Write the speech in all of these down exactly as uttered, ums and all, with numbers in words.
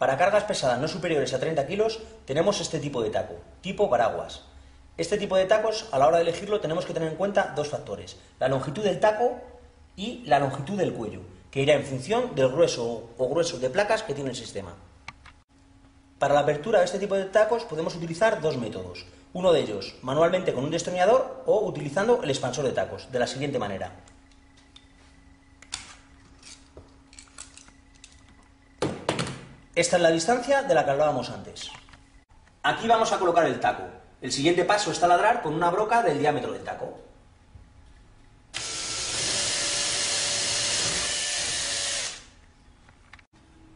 Para cargas pesadas no superiores a treinta kilos tenemos este tipo de taco, tipo paraguas. Este tipo de tacos, a la hora de elegirlo, tenemos que tener en cuenta dos factores, la longitud del taco y la longitud del cuello, que irá en función del grueso o grueso de placas que tiene el sistema. Para la apertura de este tipo de tacos podemos utilizar dos métodos, uno de ellos manualmente con un destornillador o utilizando el expansor de tacos, de la siguiente manera. Esta es la distancia de la que hablábamos antes. Aquí vamos a colocar el taco. El siguiente paso es taladrar con una broca del diámetro del taco.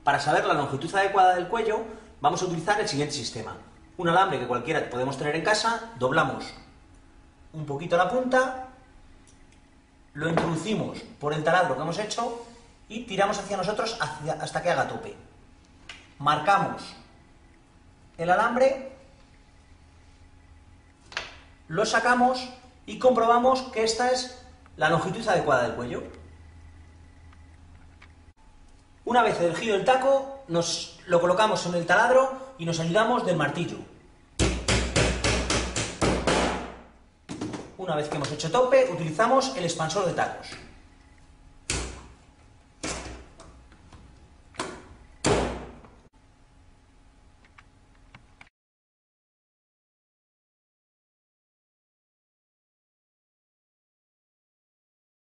Para saber la longitud adecuada del cuello, vamos a utilizar el siguiente sistema. Un alambre que cualquiera podemos tener en casa, doblamos un poquito la punta, lo introducimos por el taladro que hemos hecho y tiramos hacia nosotros hasta que haga tope. Marcamos el alambre, lo sacamos y comprobamos que esta es la longitud adecuada del cuello. Una vez elegido el taco, nos lo colocamos en el taladro y nos ayudamos del martillo. Una vez que hemos hecho tope, utilizamos el expansor de tacos.